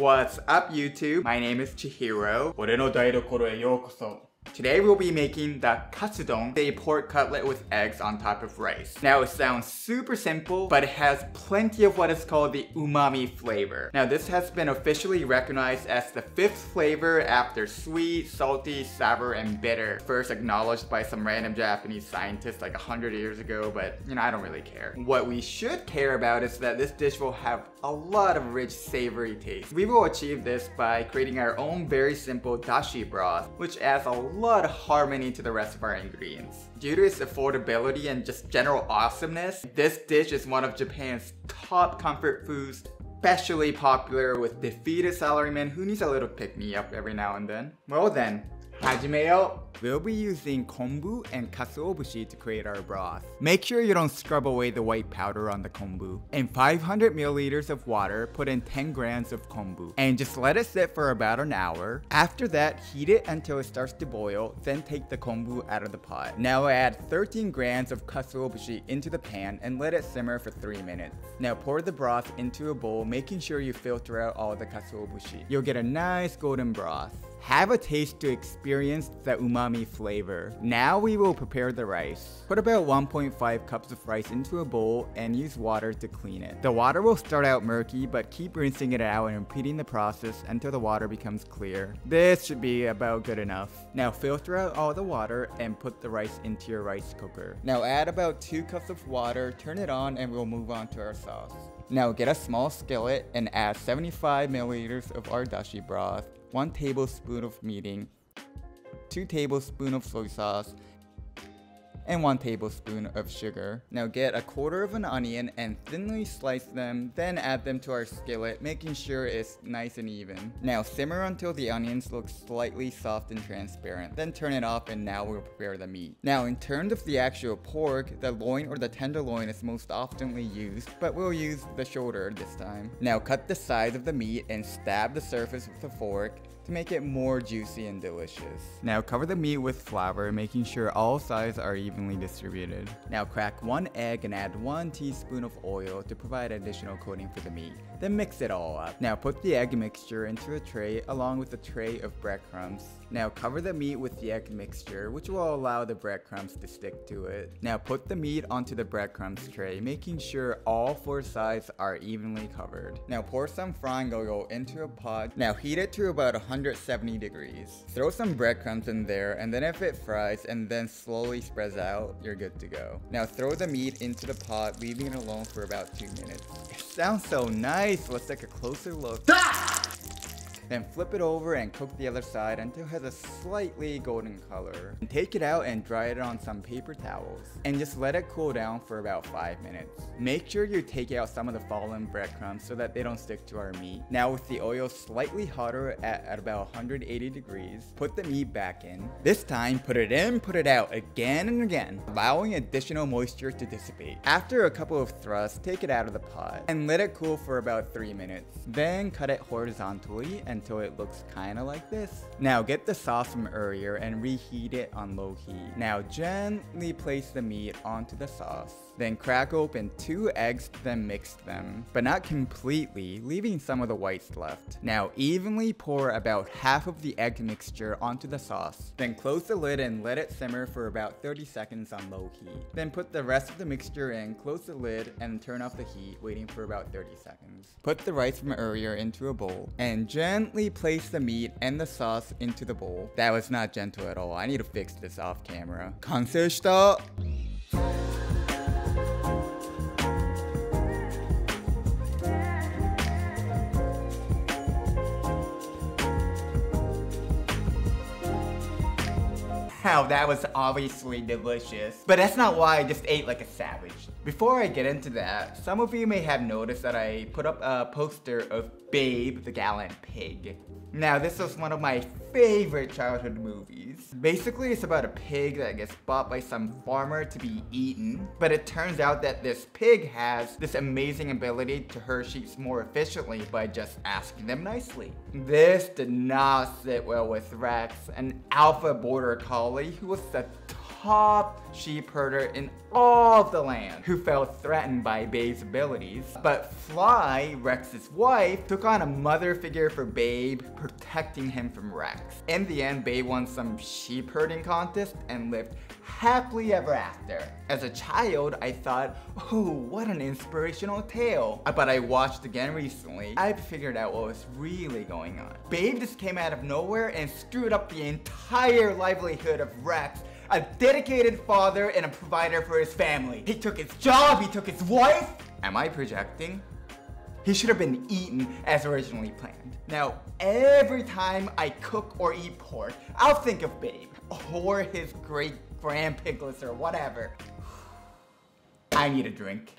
What's up, YouTube? My name is Chihiro. Today we'll be making the katsudon, a pork cutlet with eggs on top of rice. Now it sounds super simple, but it has plenty of what is called the umami flavor. Now this has been officially recognized as the fifth flavor after sweet, salty, sour, and bitter. First acknowledged by some random Japanese scientist like 100 years ago, but you know, I don't really care. What we should care about is that this dish will have a lot of rich, savory taste. We will achieve this by creating our own very simple dashi broth, which adds a lot of harmony to the rest of our ingredients. Due to its affordability and just general awesomeness, this dish is one of Japan's top comfort foods, especially popular with defeated salaryman who needs a little pick-me-up every now and then. Well then, hajimeyo! We'll be using kombu and katsuobushi to create our broth. Make sure you don't scrub away the white powder on the kombu. In 500 milliliters of water, put in 10 grams of kombu and just let it sit for about an hour. After that, heat it until it starts to boil, then take the kombu out of the pot. Now add 13 grams of katsuobushi into the pan and let it simmer for 3 minutes. Now pour the broth into a bowl, making sure you filter out all the katsuobushi. You'll get a nice golden broth. Have a taste to experience the umami flavor. Now we will prepare the rice. Put about 1.5 cups of rice into a bowl and use water to clean it. The water will start out murky, but keep rinsing it out and repeating the process until the water becomes clear. This should be about good enough. Now filter out all the water and put the rice into your rice cooker. Now add about 2 cups of water, turn it on, and we'll move on to our sauce. Now get a small skillet and add 75 milliliters of our dashi broth, 1 tablespoon of mirin, 2 tablespoons of soy sauce, and 1 tablespoon of sugar. Now get a 1/4 of an onion and thinly slice them, then add them to our skillet, making sure it's nice and even. Now simmer until the onions look slightly soft and transparent, then turn it off, and now we'll prepare the meat. Now in terms of the actual pork, the loin or the tenderloin is most oftenly used, but we'll use the shoulder this time. Now cut the sides of the meat and stab the surface with a fork to make it more juicy and delicious. Now cover the meat with flour, making sure all sides are evenly distributed. Now crack 1 egg and add 1 teaspoon of oil to provide additional coating for the meat. Then mix it all up. Now put the egg mixture into a tray along with a tray of breadcrumbs. Now cover the meat with the egg mixture, which will allow the breadcrumbs to stick to it. Now put the meat onto the breadcrumbs tray, making sure all 4 sides are evenly covered. Now pour some frying oil into a pot. Now heat it to about 170 degrees. Throw some breadcrumbs in there, and then if it fries and then slowly spreads out, you're good to go. Now throw the meat into the pot, leaving it alone for about 2 minutes. It sounds so nice! Let's take a closer look. Then flip it over and cook the other side until it has a slightly golden color. And take it out and dry it on some paper towels. And just let it cool down for about 5 minutes. Make sure you take out some of the fallen breadcrumbs so that they don't stick to our meat. Now with the oil slightly hotter at about 180 degrees, put the meat back in. This time, put it in, put it out again and again, allowing additional moisture to dissipate. After a couple of thrusts, take it out of the pot and let it cool for about 3 minutes. Then cut it horizontally and until it looks kinda like this. Now get the sauce from earlier and reheat it on low heat. Now gently place the meat onto the sauce. Then crack open 2 eggs, then mix them, but not completely, leaving some of the whites left. Now evenly pour about half of the egg mixture onto the sauce. Then close the lid and let it simmer for about 30 seconds on low heat. Then put the rest of the mixture in, close the lid, and turn off the heat, waiting for about 30 seconds. Put the rice from earlier into a bowl and gently place the meat and the sauce into the bowl. That was not gentle at all. I need to fix this off camera. Kansei shita! Wow, that was obviously delicious. But that's not why I just ate like a savage. Before I get into that, some of you may have noticed that I put up a poster of Babe the Gallant Pig. Now this was one of my favorite childhood movies. Basically it's about a pig that gets bought by some farmer to be eaten, but it turns out that this pig has this amazing ability to herd sheep more efficiently by just asking them nicely. This did not sit well with Rex, an alpha border collie who was the top sheep herder in all of the land, who felt threatened by Babe's abilities. But Fly, Rex's wife, took on a mother figure for Babe, protecting him from Rex. In the end, Babe won some sheep herding contest and lived happily ever after. As a child, I thought, oh, what an inspirational tale. But I watched again recently. I figured out what was really going on. Babe just came out of nowhere and screwed up the entire livelihood of Rex, a dedicated father and a provider for his family. He took his job, he took his wife. Am I projecting? He should have been eaten as originally planned. Now, every time I cook or eat pork, I'll think of Babe or his great grand piglets or whatever. I need a drink.